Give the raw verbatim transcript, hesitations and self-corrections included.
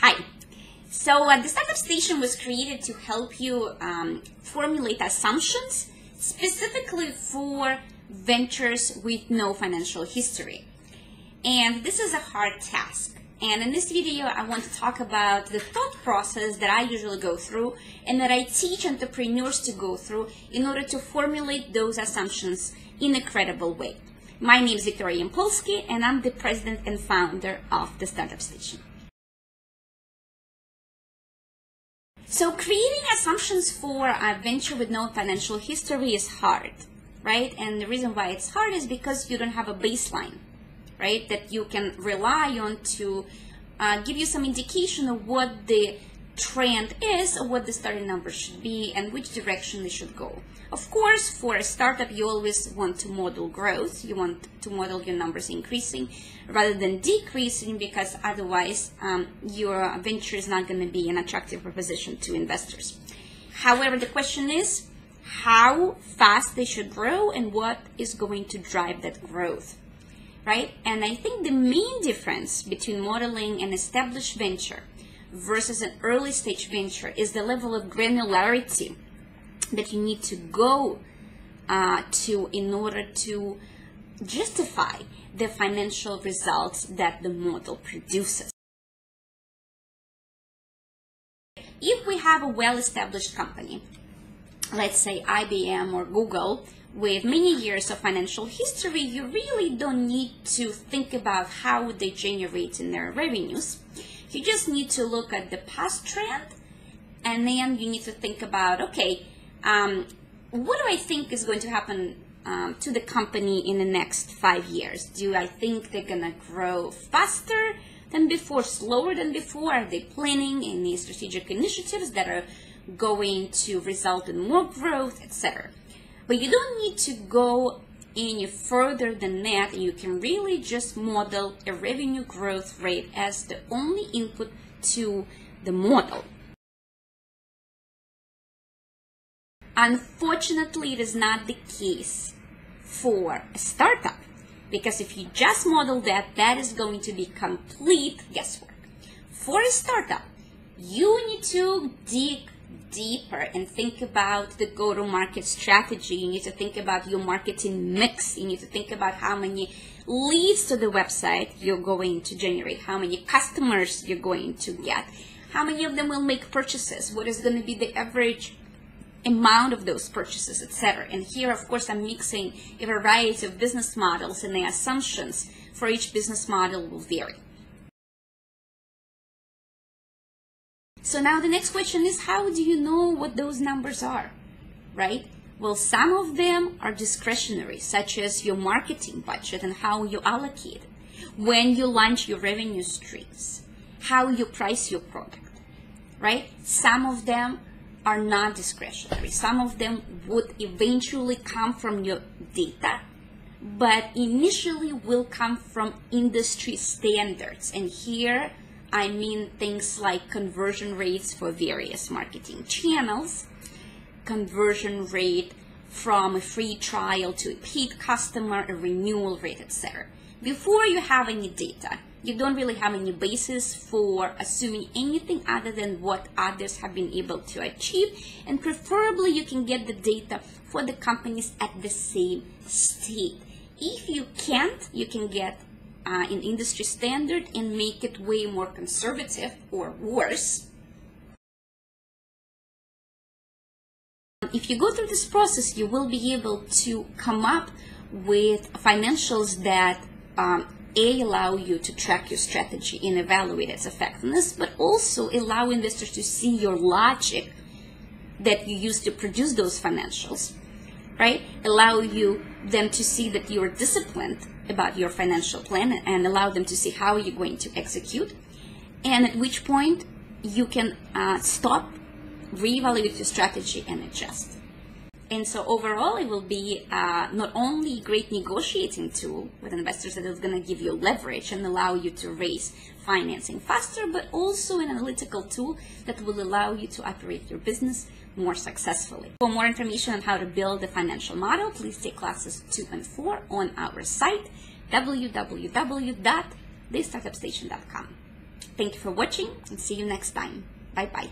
Hi. So uh, the Startup Station was created to help you um, formulate assumptions specifically for ventures with no financial history. And this is a hard task. And in this video, I want to talk about the thought process that I usually go through and that I teach entrepreneurs to go through in order to formulate those assumptions in a credible way. My name is Victoria Yampolsky, and I'm the president and founder of the Startup Station. So creating assumptions for a venture with no financial history is hard, right? And the reason why it's hard is because you don't have a baseline, right, that you can rely on to uh, give you some indication of what the trend is, or what the starting numbers should be, and which direction they should go. Of course, for a startup, you always want to model growth. You want to model your numbers increasing rather than decreasing, because otherwise um, your venture is not going to be an attractive proposition to investors. However, the question is how fast they should grow and what is going to drive that growth, right? And I think the main difference between modeling an established venture versus an early stage venture is the level of granularity that you need to go uh, to in order to justify the financial results that the model produces. If we have a well-established company, let's say I B M or Google, with many years of financial history, you really don't need to think about how they generate in their revenues. You just need to look at the past trend, and then you need to think about, okay, um, what do I think is going to happen um, to the company in the next five years? Do I think they're going to grow faster than before, slower than before? Are they planning any strategic initiatives that are going to result in more growth, et cetera? But you don't need to go any further than that, and you can really just model a revenue growth rate as the only input to the model. Unfortunately, it is not the case for a startup, because if you just model that, that is going to be complete guesswork. For a startup, you need to dig deeper and think about the go-to-market strategy. You need to think about your marketing mix. You need to think about how many leads to the website you're going to generate, how many customers you're going to get, how many of them will make purchases, what is going to be the average amount of those purchases, et cetera. And here, of course, I'm mixing a variety of business models, and the assumptions for each business model will vary. So now the next question is, how do you know what those numbers are, right? Well, some of them are discretionary, such as your marketing budget and how you allocate it, when you launch your revenue streams, how you price your product, right? Some of them are not discretionary. Some of them would eventually come from your data, but initially will come from industry standards. And here, I mean things like conversion rates for various marketing channels, conversion rate from a free trial to a paid customer, a renewal rate, et cetera. Before you have any data, you don't really have any basis for assuming anything other than what others have been able to achieve, and preferably you can get the data for the companies at the same state. If you can't, you can get Uh, in industry standard and make it way more conservative or worse. If you go through this process, you will be able to come up with financials that um, A, allow you to track your strategy and evaluate its effectiveness, but also allow investors to see your logic that you use to produce those financials, right? Allow you them to see that you are disciplined about your financial plan, and allow them to see how you're going to execute, and at which point you can uh, stop, reevaluate your strategy, and adjust. And so overall, it will be uh, not only a great negotiating tool with investors that is going to give you leverage and allow you to raise financing faster, but also an analytical tool that will allow you to operate your business more successfully. For more information on how to build a financial model, please take classes two and four on our site, w w w dot the startup station dot com. Thank you for watching and see you next time. Bye bye.